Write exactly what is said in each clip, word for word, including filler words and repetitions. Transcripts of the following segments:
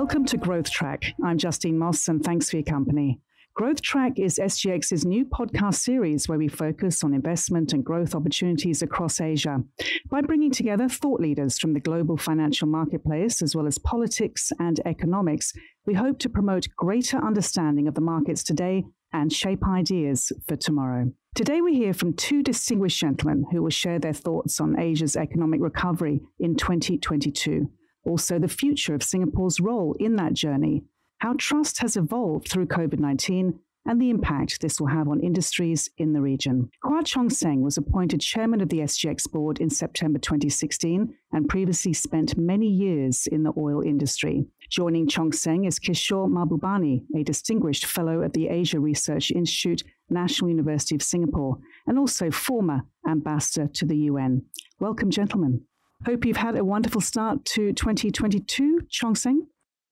Welcome to Growth Track. I'm Justine Moss, and thanks for your company. Growth Track is S G X's new podcast series where we focus on investment and growth opportunities across Asia by bringing together thought leaders from the global financial marketplace as well as politics and economics. We hope to promote greater understanding of the markets today and shape ideas for tomorrow. Today we hear from two distinguished gentlemen who will share their thoughts on Asia's economic recovery in twenty twenty-two, also the future of Singapore's role in that journey, how trust has evolved through COVID nineteen, and the impact this will have on industries in the region. Kwa Chong Seng was appointed chairman of the S G X board in September twenty sixteen and previously spent many years in the oil industry. Joining Chong Seng is Kishore Mahbubani, a distinguished fellow at the Asia Research Institute, National University of Singapore, and also former ambassador to the U N. Welcome, gentlemen. Hope you've had a wonderful start to twenty twenty-two, Chong Seng.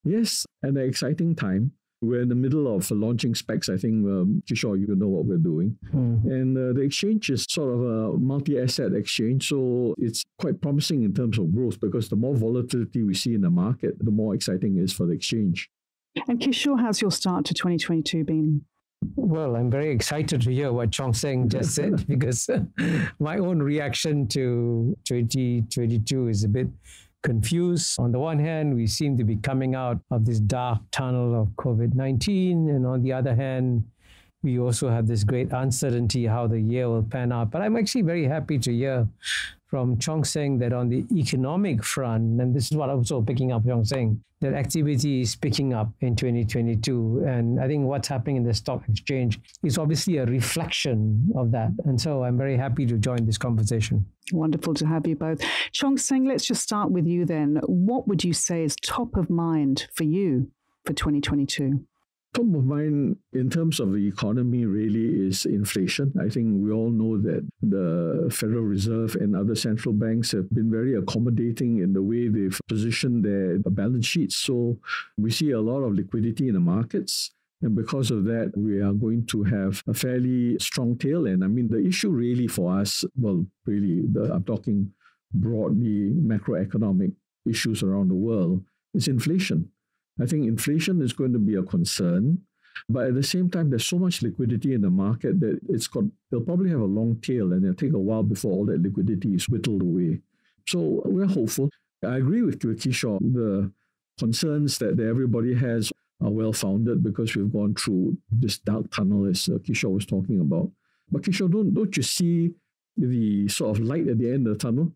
Yes, and an exciting time. We're in the middle of launching specs. I think, um, Kishore, you know what we're doing. Mm-hmm. And uh, the exchange is sort of a multi-asset exchange, so it's quite promising in terms of growth because the more volatility we see in the market, the more exciting it is for the exchange. And Kishore, how's your start to twenty twenty-two been? Well, I'm very excited to hear what Chong Seng just said because my own reaction to twenty twenty-two is a bit confused. On the one hand, we seem to be coming out of this dark tunnel of COVID nineteen. And on the other hand, we also have this great uncertainty how the year will pan out. But I'm actually very happy to hear from Chong Seng that on the economic front, and this is what I'm also picking up, Chong Seng, that activity is picking up in twenty twenty-two. And I think what's happening in the stock exchange is obviously a reflection of that. And so I'm very happy to join this conversation. Wonderful to have you both. Chong Seng, let's just start with you then. What would you say is top of mind for you for twenty twenty-two? Top of mind in terms of the economy really is inflation. I think we all know that the Federal Reserve and other central banks have been very accommodating in the way they've positioned their balance sheets. So we see a lot of liquidity in the markets. And because of that, we are going to have a fairly strong tail end. I mean, the issue really for us, well, really, the, I'm talking broadly macroeconomic issues around the world, is inflation. I think inflation is going to be a concern, but at the same time, there's so much liquidity in the market that it's got, they'll probably have a long tail and it'll take a while before all that liquidity is whittled away. So we're hopeful. I agree with Kishore. The concerns that everybody has are well-founded because we've gone through this dark tunnel, as Kishore was talking about. But Kishore, don't, don't you see the sort of light at the end of the tunnel?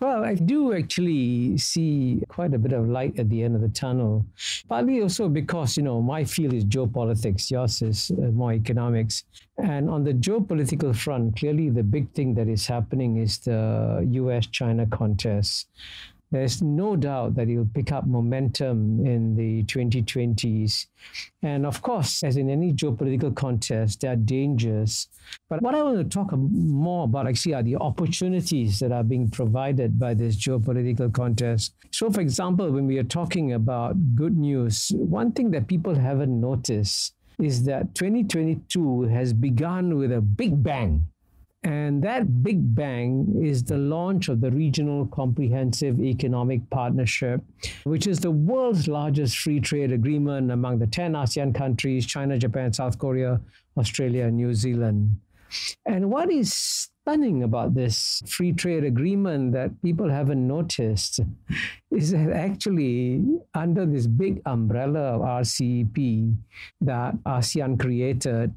Well, I do actually see quite a bit of light at the end of the tunnel, partly also because, you know, my field is geopolitics, yours is more economics. And on the geopolitical front, clearly the big thing that is happening is the U S China contest. There's no doubt that it'll pick up momentum in the twenty twenties. And of course, as in any geopolitical contest, there are dangers. But what I want to talk more about actually are the opportunities that are being provided by this geopolitical contest. So, for example, when we are talking about good news, one thing that people haven't noticed is that twenty twenty-two has begun with a big bang. And that big bang is the launch of the Regional Comprehensive Economic Partnership, which is the world's largest free trade agreement among the ten ASEAN countries, China, Japan, South Korea, Australia, and New Zealand. And what is stunning about this free trade agreement that people haven't noticed is that actually under this big umbrella of R C E P that ASEAN created,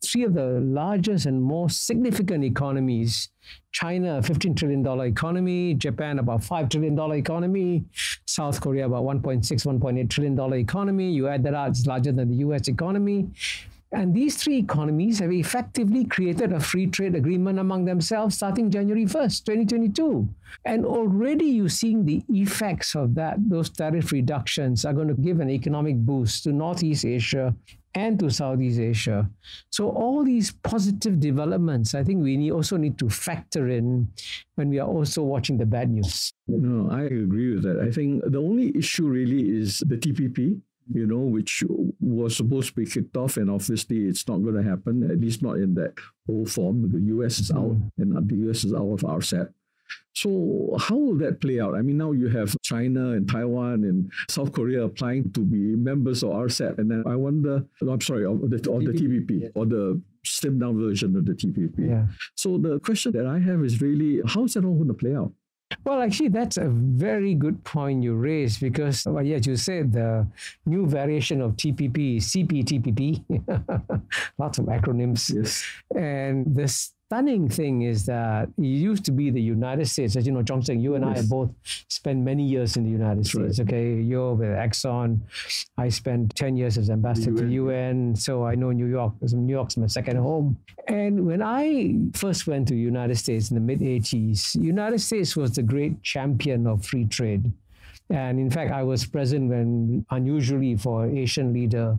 three of the largest and most significant economies, China, a fifteen trillion dollars economy, Japan, about five trillion dollars economy, South Korea, about one point six, one point eight trillion dollars economy. You add that out, it's larger than the U S economy. And these three economies have effectively created a free trade agreement among themselves starting January first, twenty twenty-two. And already you're seeing the effects of that. Those tariff reductions are going to give an economic boost to Northeast Asia and to Southeast Asia. So all these positive developments, I think we need, also need to factor in when we are also watching the bad news. No, I agree with that. I think the only issue really is the T P P. You know, which was supposed to be kicked off, and obviously it's not going to happen, at least not in that whole form. The U S is out, and the U S is out of R C E P. So how will that play out? I mean, now you have China and Taiwan and South Korea applying to be members of R C E P. And then I wonder, no, I'm sorry, of the, of the T P P, yes. Or the slimmed down version of the T P P. Yeah. So the question that I have is really, how is that all going to play out? Well, actually, that's a very good point you raised because, well, yes, you said the new variation of T P P, C P T P P, lots of acronyms. Yes. And this stunning thing is that it used to be the United States. As you know, Chong Seng, you and yes. I have both spent many years in the United That's States. Right. Okay, you're with Exxon. I spent ten years as ambassador to the U N. So I know New York. New York's my second home. And when I first went to the United States in the mid eighties, the United States was the great champion of free trade. And in fact, I was present when, unusually for an Asian leader,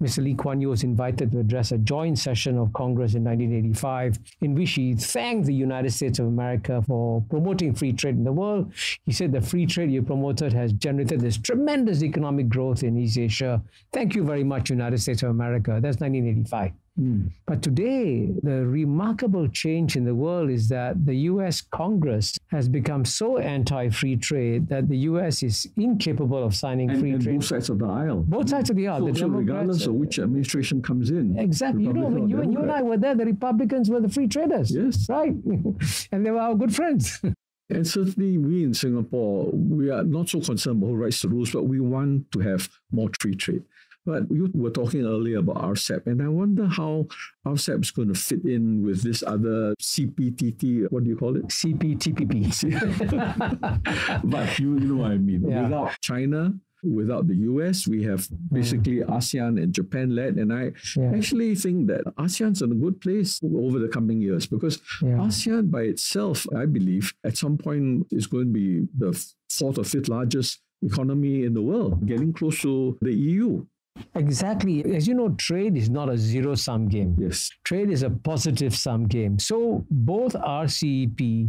Mister Lee Kuan Yew was invited to address a joint session of Congress in nineteen eighty-five, in which he thanked the United States of America for promoting free trade in the world. He said the free trade you promoted has generated this tremendous economic growth in East Asia. Thank you very much, United States of America. That's nineteen eighty-five. Mm. But today, the remarkable change in the world is that the U S Congress has become so anti-free trade that the U S is incapable of signing and, free and trade. Both sides of the aisle. Both sides of the aisle. So, the so regardless of which administration comes in. Exactly. You know, when you, you and I were there, the Republicans were the free traders. Yes. Right. And they were our good friends. And certainly we in Singapore, we are not so concerned about who writes the rules, but we want to have more free trade. But you were talking earlier about R C E P, and I wonder how R C E P is going to fit in with this other C P T T, what do you call it? C P T P P. But you, you know what I mean. Yeah. Without China, without the U S, we have basically yeah. ASEAN and Japan led. And I yeah. actually think that ASEAN's in a good place over the coming years because yeah. ASEAN by itself, I believe, at some point is going to be the fourth or fifth largest economy in the world, getting close to the E U. Exactly. As you know, trade is not a zero-sum game. Yes. Trade is a positive-sum game. So both R C E P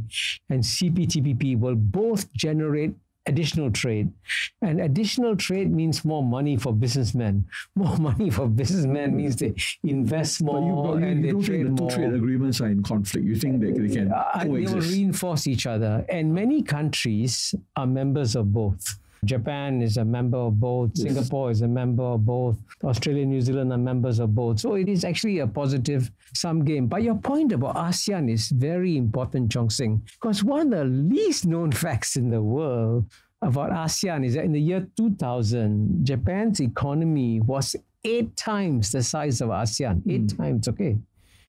and C P T P P will both generate additional trade. And additional trade means more money for businessmen. More money for businessmen means they invest more but you, but and you they don't trade think the two more. Trade agreements are in conflict. You think they, they can uh, coexist? They will reinforce each other. And many countries are members of both. Japan is a member of both. Yes. Singapore is a member of both. Australia and New Zealand are members of both. So it is actually a positive sum game. But your point about ASEAN is very important, Chong Seng, because one of the least known facts in the world about ASEAN is that in the year two thousand, Japan's economy was eight times the size of ASEAN. Eight mm. times, okay.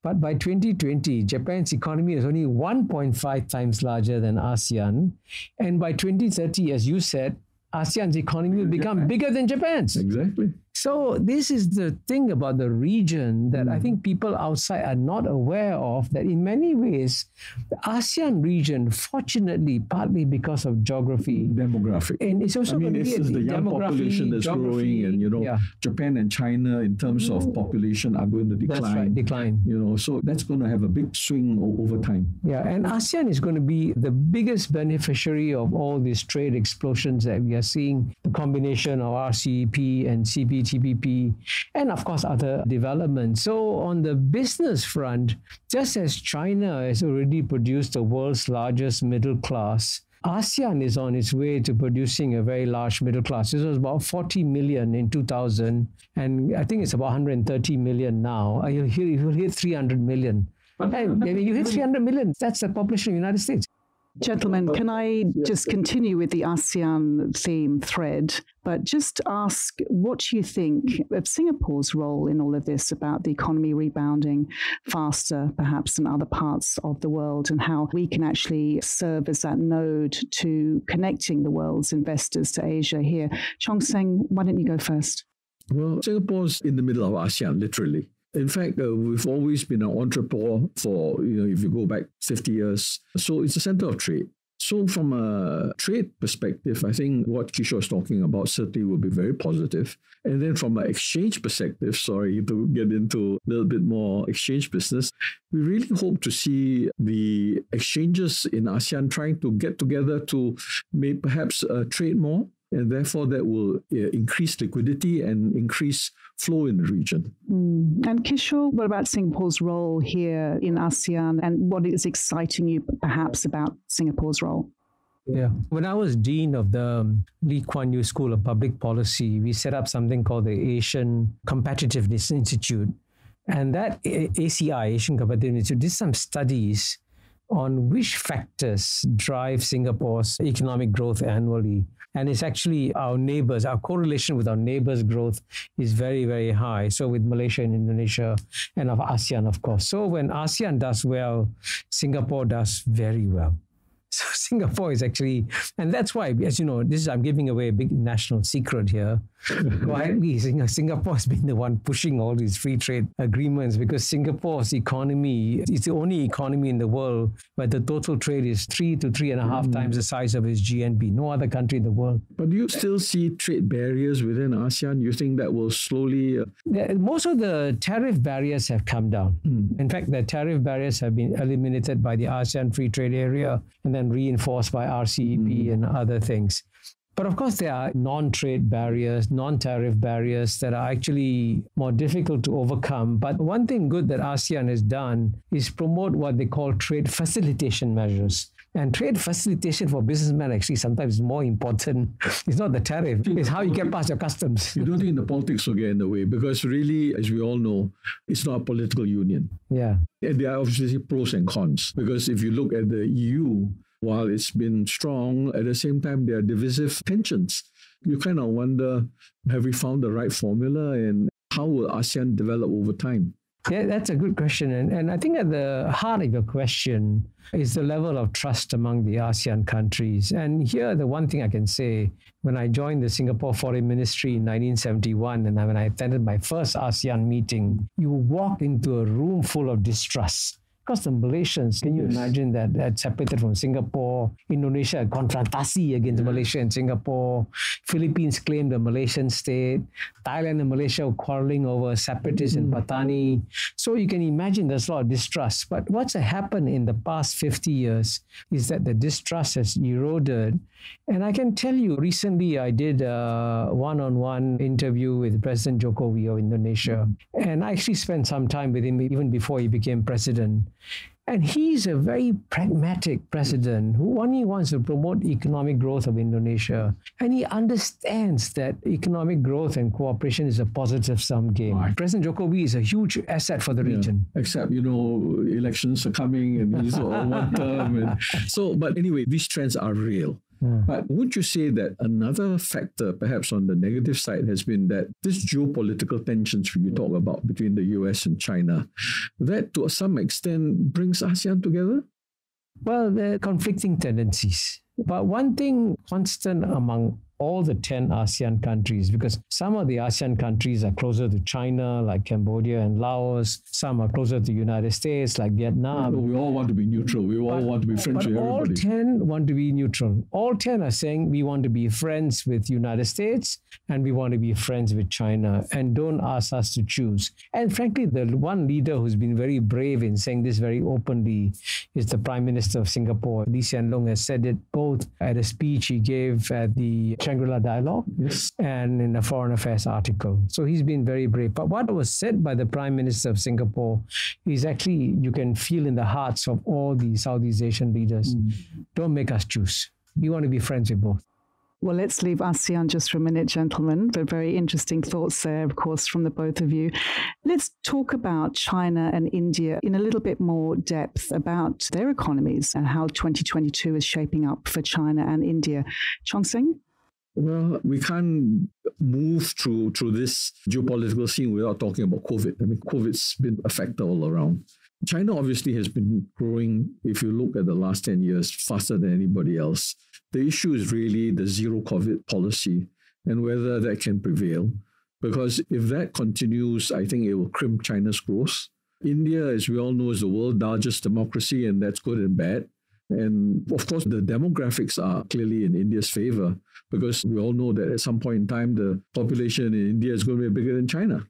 But by twenty twenty, Japan's economy is only one point five times larger than ASEAN. And by twenty thirty, as you said, ASEAN's economy will become Japan. bigger than Japan's. Exactly. So this is the thing about the region that mm. I think people outside are not aware of, that in many ways, the ASEAN region, fortunately, partly because of geography. Demographic. And it's also I mean, it's just the young population that's growing and, you know, yeah. Japan and China in terms of population are going to decline. That's right, decline. You know, so that's going to have a big swing over time. Yeah, and ASEAN is going to be the biggest beneficiary of all these trade explosions that we are seeing, the combination of R C E P and C P T P P. T P P, and of course other developments. So on the business front, just as China has already produced the world's largest middle class, ASEAN is on its way to producing a very large middle class. This was about forty million in two thousand, and I think it's about one hundred thirty million now. You'll hit three hundred million. Hey, you hit three hundred million, that's the population of the United States. Gentlemen, can I just continue with the ASEAN theme thread, but just ask what you think of Singapore's role in all of this about the economy rebounding faster, perhaps, than other parts of the world, and how we can actually serve as that node to connecting the world's investors to Asia here. Chong Seng, why don't you go first? Well, Singapore's in the middle of ASEAN, literally. In fact, uh, we've always been an entrepreneur for, you know, if you go back fifty years. So it's a center of trade. So from a trade perspective, I think what Kishore is talking about certainly will be very positive. And then from an exchange perspective, sorry, to get into a little bit more exchange business, we really hope to see the exchanges in ASEAN trying to get together to maybe perhaps uh, trade more. And therefore, that will uh, increase liquidity and increase flow in the region. Mm. And Kishore, what about Singapore's role here in ASEAN, and what is exciting you perhaps about Singapore's role? Yeah. When I was dean of the Lee Kuan Yew School of Public Policy, we set up something called the Asian Competitiveness Institute. And that A C I, Asian Competitiveness Institute, did some studies on which factors drive Singapore's economic growth annually. And it's actually our neighbors, our correlation with our neighbors' growth is very, very high. So with Malaysia and Indonesia and of ASEAN, of course. So when ASEAN does well, Singapore does very well. So Singapore is actually, and that's why, as you know, this is, I'm giving away a big national secret here. Quietly, Singapore has been the one pushing all these free trade agreements, because Singapore's economy, it's the only economy in the world where the total trade is three to three and a half mm. times the size of its G N P. No other country in the world. But do you still see trade barriers within ASEAN? You think that will slowly... Uh... Most of the tariff barriers have come down. Mm. In fact, the tariff barriers have been eliminated by the ASEAN Free Trade Area and then reinforced by R C E P mm. and other things. But of course, there are non-trade barriers, non-tariff barriers that are actually more difficult to overcome. But one thing good that ASEAN has done is promote what they call trade facilitation measures. And trade facilitation for businessmen actually sometimes is more important. It's not the tariff, it's how you get past your customs. You don't think the politics will get in the way, because really, as we all know, it's not a political union. Yeah. And there are obviously pros and cons, because if you look at the E U, while it's been strong, at the same time, there are divisive tensions. You kind of wonder, have we found the right formula, and how will ASEAN develop over time? Yeah, that's a good question. And, and I think at the heart of your question is the level of trust among the ASEAN countries. And here, the one thing I can say, when I joined the Singapore Foreign Ministry in nineteen seventy-one, and when I attended my first ASEAN meeting, you walk into a room full of distrust. Because the Malaysians, can you yes. imagine that, that separated from Singapore, Indonesia, confrontasi against yeah. Malaysia and Singapore, Philippines claimed a Malaysian state, Thailand and Malaysia were quarreling over separatists mm. in Patani. So you can imagine there's a lot of distrust. But what's happened in the past fifty years is that the distrust has eroded. And I can tell you, recently I did a one-on-one interview with President Jokowi of Indonesia. Mm. And I actually spent some time with him even before he became president. And he's a very pragmatic president who only wants to promote economic growth of Indonesia. And he understands that economic growth and cooperation is a positive-sum game. Right. President Jokowi is a huge asset for the yeah. region. Except, you know, elections are coming and he's on one term. And so, but anyway, these trends are real. Yeah. But would you say that another factor, perhaps on the negative side, has been that this geopolitical tensions you talk about between the U S and China, that to some extent brings ASEAN together? Well, there are conflicting tendencies. But one thing constant among all the ten ASEAN countries, because some of the ASEAN countries are closer to China, like Cambodia and Laos. Some are closer to the United States, like Vietnam. No, no, we all want to be neutral. We all but, want to be friends with everybody. All ten want to be neutral. All ten are saying we want to be friends with the United States and we want to be friends with China, and don't ask us to choose. And frankly, the one leader who's been very brave in saying this very openly is the Prime Minister of Singapore. Lee Hsien Loong has said it both at a speech he gave at the Shangri-La Dialogue yes. and in a Foreign Affairs article. So he's been very brave. But what was said by the Prime Minister of Singapore is actually, you can feel in the hearts of all the Southeast Asian leaders, mm. don't make us choose. We want to be friends with both. Well, let's leave ASEAN just for a minute, gentlemen, but very interesting thoughts there, of course, from the both of you. Let's talk about China and India in a little bit more depth about their economies and how twenty twenty-two is shaping up for China and India. Chong Seng? Well, we can't move through through this geopolitical scene without talking about COVID. I mean, COVID's been a factor all around. China obviously has been growing, if you look at the last ten years, faster than anybody else. The issue is really the zero COVID policy and whether that can prevail. Because if that continues, I think it will crimp China's growth. India, as we all know, is the world's largest democracy, and that's good and bad. And of course, the demographics are clearly in India's favor, because we all know that at some point in time, the population in India is going to be bigger than China.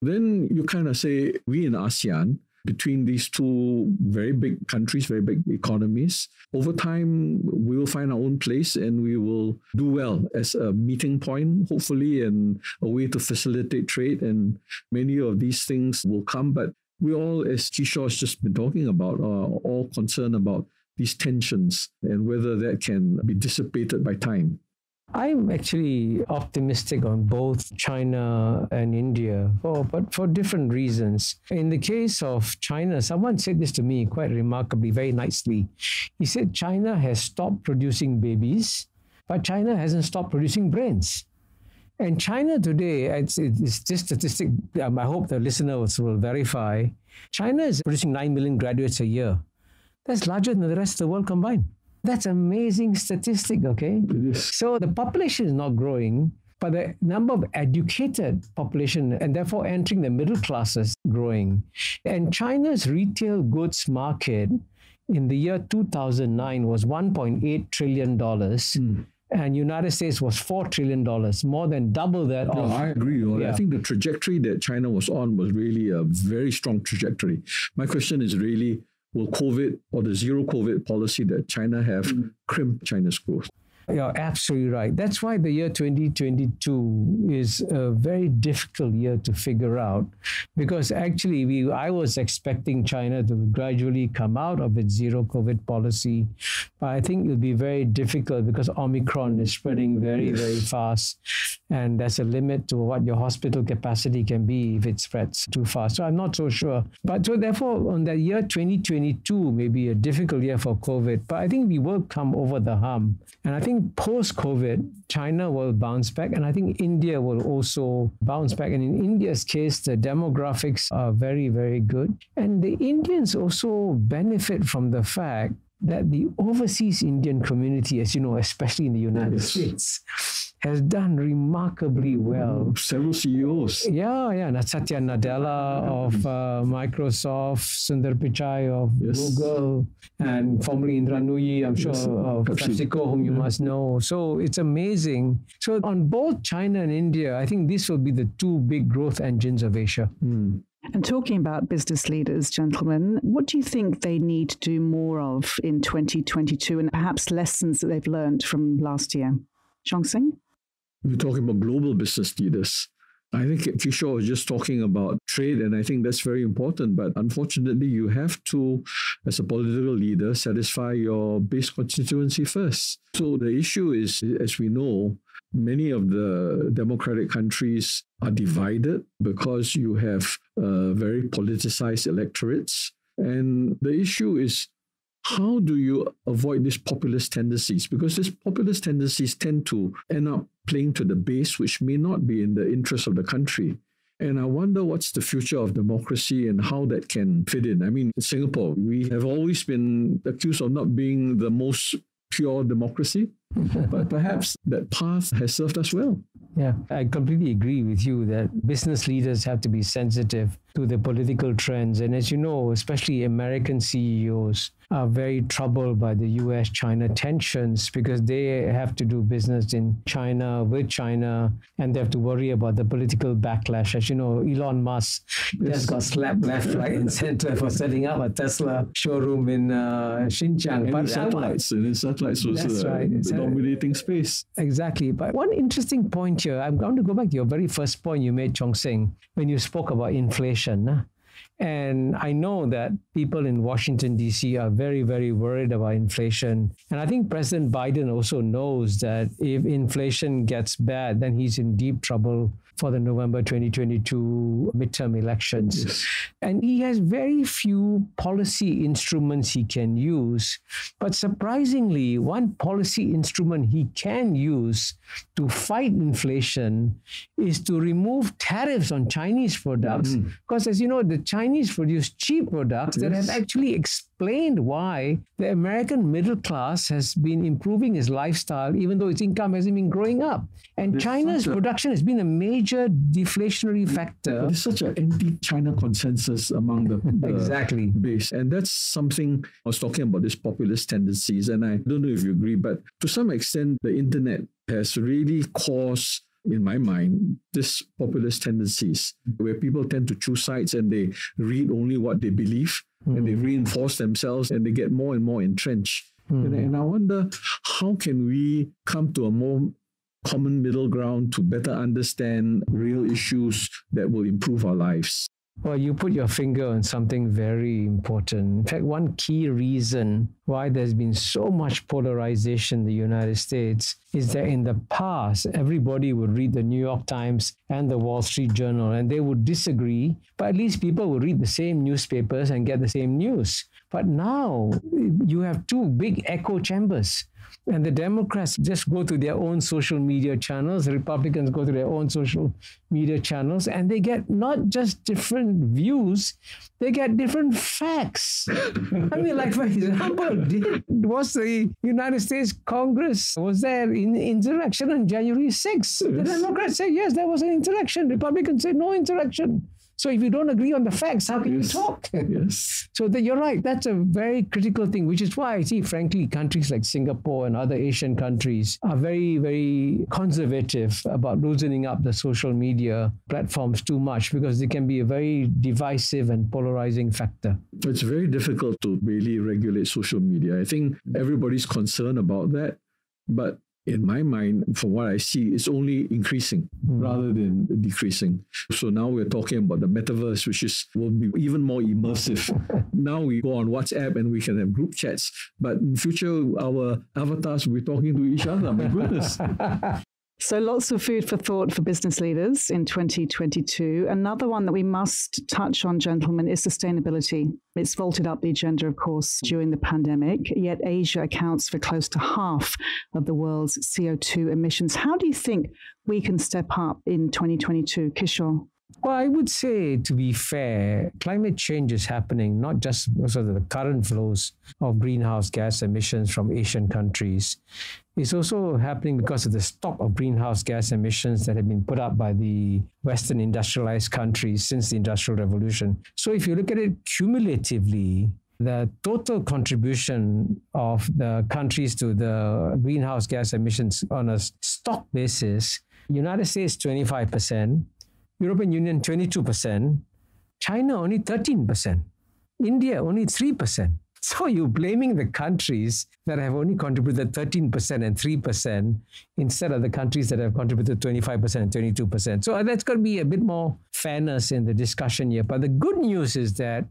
Then you kind of say, we in ASEAN between these two very big countries, very big economies. Over time, we will find our own place and we will do well as a meeting point, hopefully, and a way to facilitate trade. And many of these things will come. But we all, as Kishore has just been talking about, are all concerned about these tensions and whether that can be dissipated by time. I'm actually optimistic on both China and India, for, but for different reasons. In the case of China, someone said this to me quite remarkably, very nicely. He said, China has stopped producing babies, but China hasn't stopped producing brains. And China today, it's, it's this statistic, um, I hope the listeners will verify, China is producing nine million graduates a year. That's larger than the rest of the world combined. That's an amazing statistic, okay? So the population is not growing, but the number of educated population and therefore entering the middle classes growing. And China's retail goods market in the year two thousand nine was one point eight trillion dollars. Mm. And United States was four trillion dollars, more than double that. No, of, I agree. Yeah. I think the trajectory that China was on was really a very strong trajectory. My question is really, will COVID or the zero COVID policy that China have mm. crimp China's growth? You're absolutely right. That's why the year twenty twenty-two is a very difficult year to figure out, because actually we, I was expecting China to gradually come out of its zero COVID policy. But I think it'll be very difficult because Omicron is spreading very, very fast. And there's a limit to what your hospital capacity can be if it spreads too fast. So I'm not so sure. But so therefore, on the year twenty twenty-two may be a difficult year for COVID. But I think we will come over the hump. And I think post-COVID, China will bounce back, and I think India will also bounce back. And in India's case, the demographics are very, very good. And the Indians also benefit from the fact that the overseas Indian community, as you know, especially in the United yes. States, has done remarkably well. Several C E Os. Yeah, yeah. Satya Nadella of uh, Microsoft, Sundar Pichai of yes. Google, and formerly Indra Nooyi, I'm sure, yes. of PepsiCo, whom you yeah. must know. So it's amazing. So on both China and India, I think this will be the two big growth engines of Asia. Mm. And talking about business leaders, gentlemen, what do you think they need to do more of in twenty twenty-two, and perhaps lessons that they've learned from last year? Chong Seng? We're talking about global business leaders. I think Kishore was just talking about trade, and I think that's very important. But unfortunately, you have to, as a political leader, satisfy your base constituency first. So the issue is, as we know, many of the democratic countries are divided because you have uh, very politicized electorates. And the issue is, how do you avoid these populist tendencies? Because these populist tendencies tend to end up playing to the base, which may not be in the interest of the country. And I wonder what's the future of democracy and how that can fit in. I mean, in Singapore, we have always been accused of not being the most pure democracy, but perhaps that path has served us well. Yeah, I completely agree with you that business leaders have to be sensitive to the political trends. And as you know, especially American C E Os are very troubled by the U S China tensions because they have to do business in China, with China, and they have to worry about the political backlash. As you know, Elon Musk yes. just got slapped left, right, and center for setting up a Tesla showroom in uh, Xinjiang. And but in satellites, and in satellites was that's uh, right. the dominating space. Exactly. But one interesting point here, I'm going to go back to your very first point you made, Chong Seng, when you spoke about inflation. Huh? And I know that people in Washington, D C are very, very worried about inflation. And I think President Biden also knows that if inflation gets bad, then he's in deep trouble for the November twenty twenty-two midterm elections. Yes. And he has very few policy instruments he can use. But surprisingly, one policy instrument he can use to fight inflation is to remove tariffs on Chinese products. Mm-hmm. Because as you know, the Chinese produce cheap products yes. that have actually explained why the American middle class has been improving its lifestyle, even though its income hasn't been growing up. And there's China's a, production has been a major deflationary factor. There's such an anti-China consensus among the, the exactly. base. And that's something I was talking about, these populist tendencies. And I don't know if you agree, but to some extent, the internet has really caused in my mind, this populist tendencies where people tend to choose sides and they read only what they believe mm. and they reinforce themselves and they get more and more entrenched. Mm. And, and I wonder, how can we come to a more common middle ground to better understand real issues that will improve our lives? Well, you put your finger on something very important. In fact, one key reason why there's been so much polarization in the United States is that in the past, everybody would read the New York Times and the Wall Street Journal, and they would disagree, but at least people would read the same newspapers and get the same news. But now, you have two big echo chambers. And the Democrats just go to their own social media channels, the Republicans go to their own social media channels, and they get not just different views, they get different facts. I mean, like, for example, did, was the United States Congress, was there an insurrection on January sixth? Yes. The Democrats say, yes, there was an insurrection. Republicans say, no insurrection. So if you don't agree on the facts, how can yes. you talk? Yes. So that you're right. That's a very critical thing, which is why I see, frankly, countries like Singapore and other Asian countries are very, very conservative about loosening up the social media platforms too much, because they can be a very divisive and polarizing factor. It's very difficult to really regulate social media. I think everybody's concerned about that. But in my mind, from what I see, it's only increasing mm. rather than decreasing. So now we're talking about the metaverse, which is will be even more immersive. Now we go on WhatsApp and we can have group chats. But in future, our avatars will be talking to each other. My goodness. So lots of food for thought for business leaders in twenty twenty-two. Another one that we must touch on, gentlemen, is sustainability. It's vaulted up the agenda, of course, during the pandemic, yet Asia accounts for close to half of the world's C O two emissions. How do you think we can step up in twenty twenty-two, Kishore? Well, I would say, to be fair, climate change is happening not just because of the current flows of greenhouse gas emissions from Asian countries. It's also happening because of the stock of greenhouse gas emissions that have been put up by the Western industrialized countries since the Industrial Revolution. So if you look at it cumulatively, the total contribution of the countries to the greenhouse gas emissions on a stock basis, United States twenty-five percent, European Union twenty-two percent, China only thirteen percent, India only three percent. So you're blaming the countries that have only contributed thirteen percent and three percent instead of the countries that have contributed twenty-five percent and twenty-two percent. So that's going to be a bit more fairness in the discussion here. But the good news is that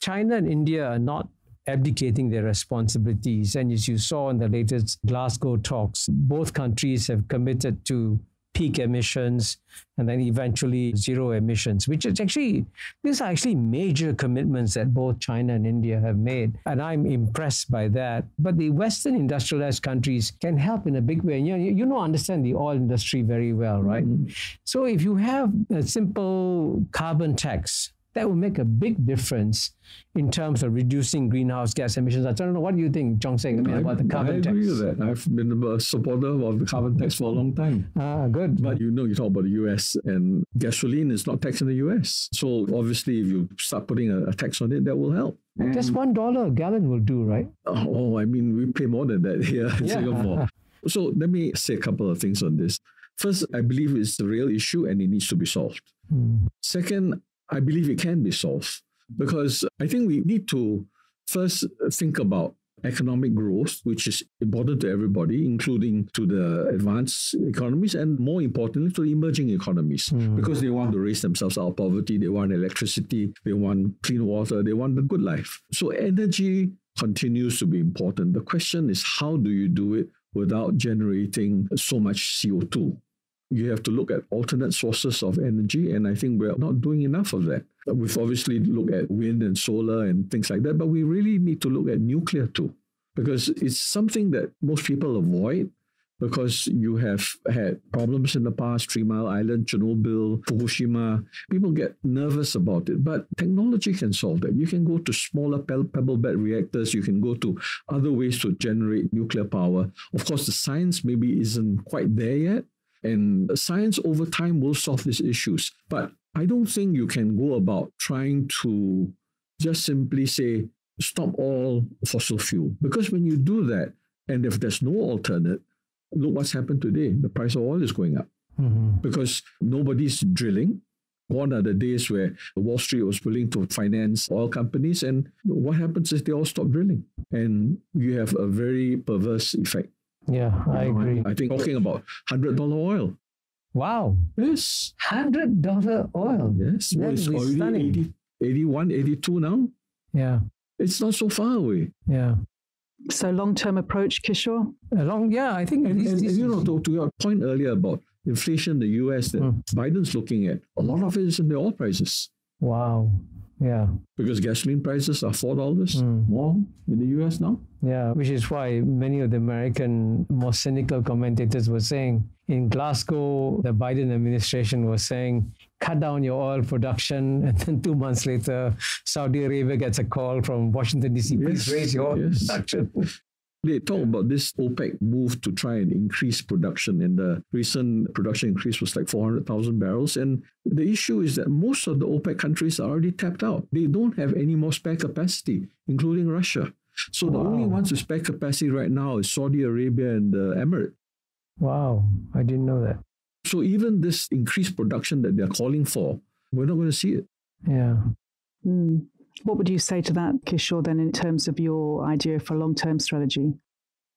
China and India are not abdicating their responsibilities. And as you saw in the latest Glasgow talks, both countries have committed to peak emissions and then eventually zero emissions, which is actually, these are actually major commitments that both China and India have made. And I'm impressed by that. But the Western industrialized countries can help in a big way. And you, you know, understand the oil industry very well, right? Mm-hmm. So if you have a simple carbon tax, that will make a big difference in terms of reducing greenhouse gas emissions. I don't know, what do you think, Chong Seng, I mean, about the carbon I tax? I agree with that. I've been a supporter of the carbon tax for a long time. Ah, good. But you know, you talk about the U S and gasoline is not taxed in the U S. So obviously, if you start putting a, a tax on it, that will help. And just one dollar a gallon will do, right? Oh, I mean, we pay more than that here in yeah. Singapore. So let me say a couple of things on this. First, I believe it's a real issue and it needs to be solved. Hmm. Second, I believe it can be solved, because I think we need to first think about economic growth, which is important to everybody, including to the advanced economies and, more importantly, to the emerging economies, mm. because they want to raise themselves out of poverty, they want electricity, they want clean water, they want the good life. So energy continues to be important. The question is, how do you do it without generating so much C O two? You have to look at alternate sources of energy, and I think we're not doing enough of that. We've obviously looked at wind and solar and things like that, but we really need to look at nuclear too, because it's something that most people avoid, because you have had problems in the past, Three Mile Island, Chernobyl, Fukushima. People get nervous about it, but technology can solve that. You can go to smaller pebble bed reactors. You can go to other ways to generate nuclear power. Of course, the science maybe isn't quite there yet, and science over time will solve these issues. But I don't think you can go about trying to just simply say, stop all fossil fuel. Because when you do that, and if there's no alternate, look what's happened today. The price of oil is going up. mm-hmm. because nobody's drilling. Gone are the days where Wall Street was willing to finance oil companies, and what happens is they all stop drilling, and you have a very perverse effect. Yeah, I agree. I think talking about one hundred dollars oil. Wow. Yes. one hundred dollars oil. Yes. Well, it's already stunning. eighty, eighty-one, eighty-two now. Yeah. It's not so far away. Yeah. So long-term approach, Kishore? A long, yeah, I think... And, and, and you know, to, to your point earlier about inflation in the U S that mm. Biden's looking at, a lot of it is in the oil prices. Wow. Yeah. Because gasoline prices are four dollars mm. more in the U S now. Yeah, which is why many of the American more cynical commentators were saying, in Glasgow, the Biden administration was saying, cut down your oil production. And then two months later, Saudi Arabia gets a call from Washington, D C, please yes, raise your yes. production. They talk about this OPEC move to try and increase production, and the recent production increase was like four hundred thousand barrels. And the issue is that most of the OPEC countries are already tapped out. They don't have any more spare capacity, including Russia. So wow. the only ones with spare capacity right now is Saudi Arabia and the Emirates. Wow, I didn't know that. So even this increased production that they're calling for, we're not going to see it. Yeah. Mm. What would you say to that, Kishore, then, in terms of your idea for long-term strategy?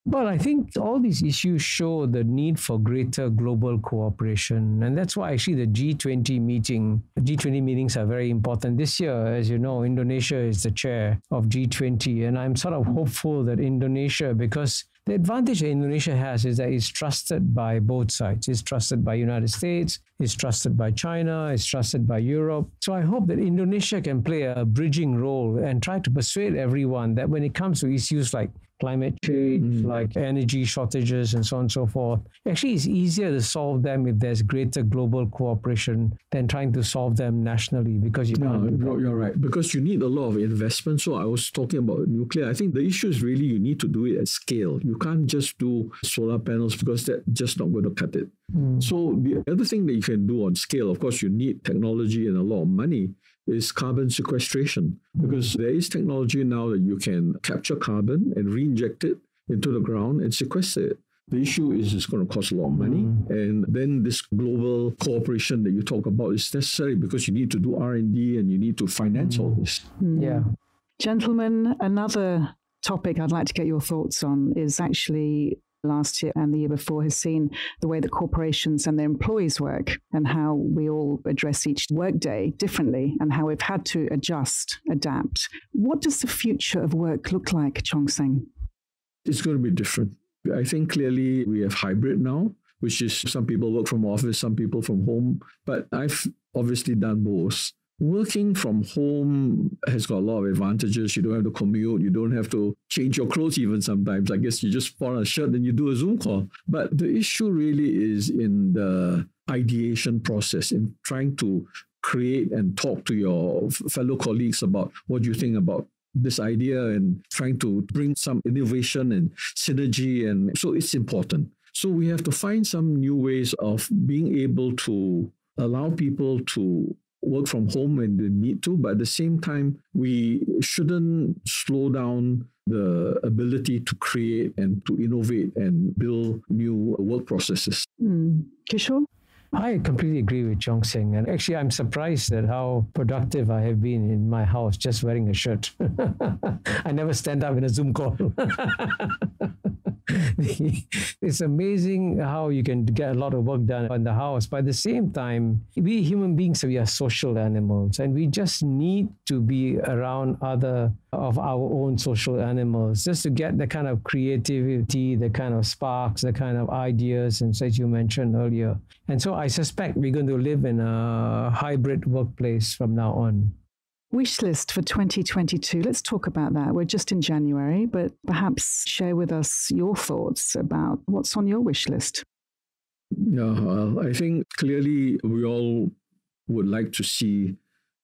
Well, I think all these issues show the need for greater global cooperation. And that's why actually the G twenty meeting, G twenty meetings are very important. This year, as you know, Indonesia is the chair of G twenty. And I'm sort of hopeful that Indonesia, because the advantage that Indonesia has is that it's trusted by both sides. It's trusted by the United States, it's trusted by China, it's trusted by Europe. So I hope that Indonesia can play a bridging role and try to persuade everyone that when it comes to issues like climate change, mm. like energy shortages and so on and so forth, actually it's easier to solve them if there's greater global cooperation than trying to solve them nationally, because you no, can't. No, you're right. Because you need a lot of investment. So I was talking about nuclear. I think the issue is really you need to do it at scale. You You can't just do solar panels because that's just not going to cut it. Mm. So the other thing that you can do on scale, of course, you need technology and a lot of money, is carbon sequestration. Mm. Because there is technology now that you can capture carbon and reinject it into the ground and sequester it. The issue is it's going to cost a lot of money. Mm. And then this global cooperation that you talk about is necessary because you need to do R and D and you need to finance mm. all this. Mm. Yeah. Gentlemen, another topic I'd like to get your thoughts on is actually last year and the year before has seen the way that corporations and their employees work and how we all address each workday differently and how we've had to adjust, adapt. What does the future of work look like, Chong Seng? It's going to be different. I think clearly we have hybrid now, which is some people work from office, some people from home, but I've obviously done both. Working from home has got a lot of advantages. You don't have to commute. You don't have to change your clothes even sometimes. I guess you just put on a shirt and you do a Zoom call. But the issue really is in the ideation process, in trying to create and talk to your fellow colleagues about what you think about this idea and trying to bring some innovation and synergy. And so it's important. So we have to find some new ways of being able to allow people to work from home when they need to, but at the same time, we shouldn't slow down the ability to create and to innovate and build new work processes. Mm. Kishore? I completely agree with Chong Seng. And actually, I'm surprised at how productive I have been in my house just wearing a shirt. I never stand up in a Zoom call. It's amazing how you can get a lot of work done in the house. But at the same time, we human beings, we are social animals, and we just need to be around other of our own social animals just to get the kind of creativity, the kind of sparks, the kind of ideas, and as you mentioned earlier. And so I suspect we're going to live in a hybrid workplace from now on. Wish list for twenty twenty-two. Let's talk about that. We're just in January, but perhaps share with us your thoughts about what's on your wish list. Yeah, uh, I think clearly we all would like to see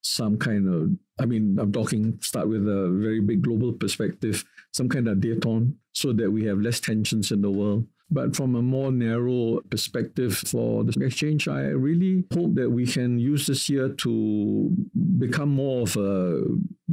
some kind of, I mean, I'm talking, start with a very big global perspective, some kind of détente so that we have less tensions in the world. But from a more narrow perspective for the exchange, I really hope that we can use this year to become more of a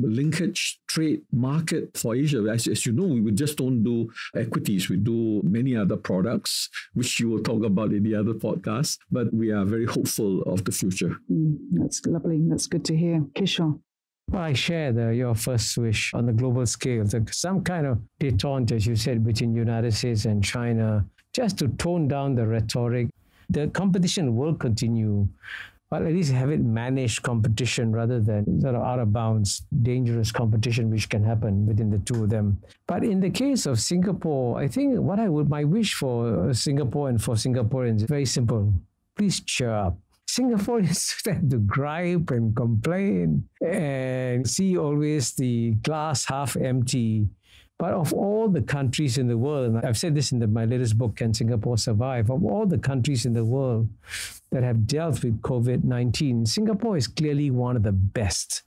linkage trade market for Asia. As, as you know, we just don't do equities. We do many other products, which you will talk about in the other podcast. But we are very hopeful of the future. Mm, that's lovely. That's good to hear. Kishore. Well, I share the, your first wish on the global scale. The, some kind of detente, as you said, between the United States and China, just to tone down the rhetoric. The competition will continue, but at least have it managed competition rather than sort of out of bounds, dangerous competition which can happen within the two of them. But in the case of Singapore, I think what I would, my wish for Singapore and for Singaporeans is very simple. Please cheer up. Singaporeans tend to gripe and complain and see always the glass half empty. But of all the countries in the world, and I've said this in the, my latest book, Can Singapore Survive? Of all the countries in the world that have dealt with COVID nineteen, Singapore is clearly one of the best.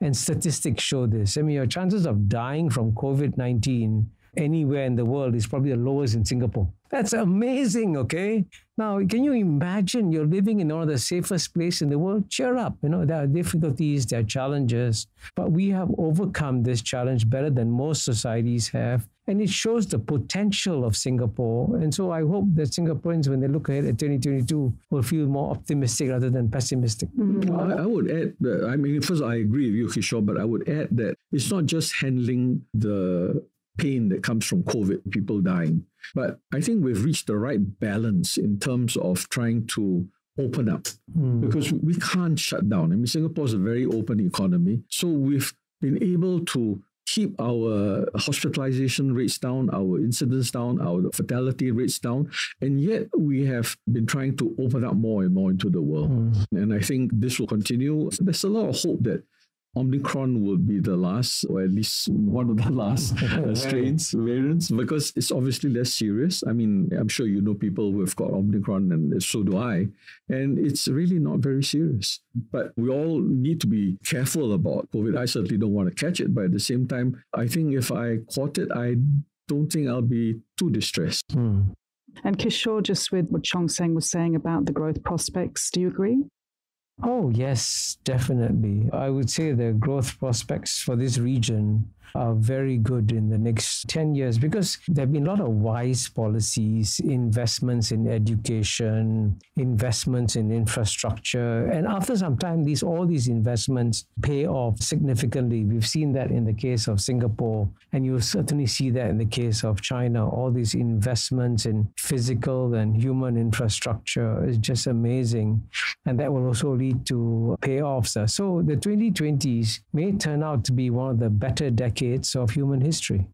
And statistics show this. I mean, your chances of dying from COVID nineteen anywhere in the world is probably the lowest in Singapore. That's amazing, okay? Now, can you imagine you're living in one of the safest places in the world? Cheer up. You know, there are difficulties, there are challenges, but we have overcome this challenge better than most societies have. And it shows the potential of Singapore. And so I hope that Singaporeans, when they look ahead at twenty twenty-two, will feel more optimistic rather than pessimistic. Mm-hmm. I, I would add, that, I mean, first, I agree with you, Kishore, but I would add that it's not just handling the pain that comes from COVID, people dying. But I think we've reached the right balance in terms of trying to open up mm. because we can't shut down. I mean, Singapore is a very open economy. So we've been able to keep our hospitalization rates down, our incidents down, our fatality rates down. And yet we have been trying to open up more and more into the world. Mm. And I think this will continue. There's a lot of hope that Omicron will be the last, or at least one of the last uh, strains, variants, because it's obviously less serious. I mean, I'm sure you know people who have got Omicron, and so do I. And it's really not very serious. But we all need to be careful about COVID. I certainly don't want to catch it. But at the same time, I think if I caught it, I don't think I'll be too distressed. Hmm. And Kishore, just with what Chong Seng was saying about the growth prospects, do you agree? Oh, yes, definitely. I would say the growth prospects for this region are very good in the next ten years because there have been a lot of wise policies, investments in education, investments in infrastructure. And after some time, these all these investments pay off significantly. We've seen that in the case of Singapore, and you'll certainly see that in the case of China. All these investments in physical and human infrastructure is just amazing. And that will also lead to payoffs. So the twenty twenties may turn out to be one of the better decades of human history.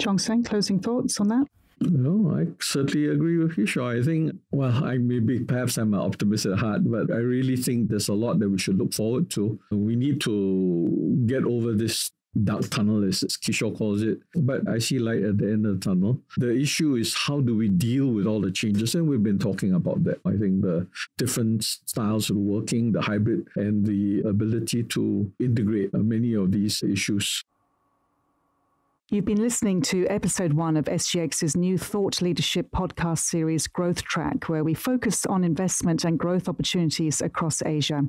Chong Seng, closing thoughts on that? No, I certainly agree with you, Kishore. I think, well, I maybe perhaps I'm an optimist at heart, but I really think there's a lot that we should look forward to. We need to get over this dark tunnel, as Kishore calls it. But I see light at the end of the tunnel. The issue is how do we deal with all the changes? And we've been talking about that. I think the different styles of working, the hybrid, and the ability to integrate many of these issues. You've been listening to episode one of S G X's new thought leadership podcast series, Growth Track, where we focus on investment and growth opportunities across Asia.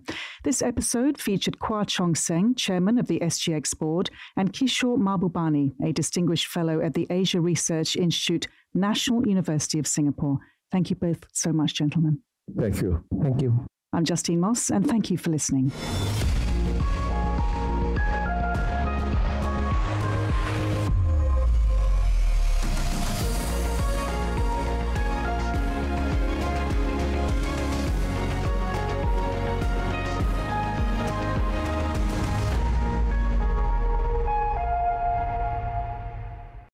This episode featured Kwa Chong Seng, chairman of the S G X board, and Kishore Mahbubani, a distinguished fellow at the Asia Research Institute, National University of Singapore. Thank you both so much, gentlemen. Thank you. Thank you. I'm Justine Moss, and thank you for listening.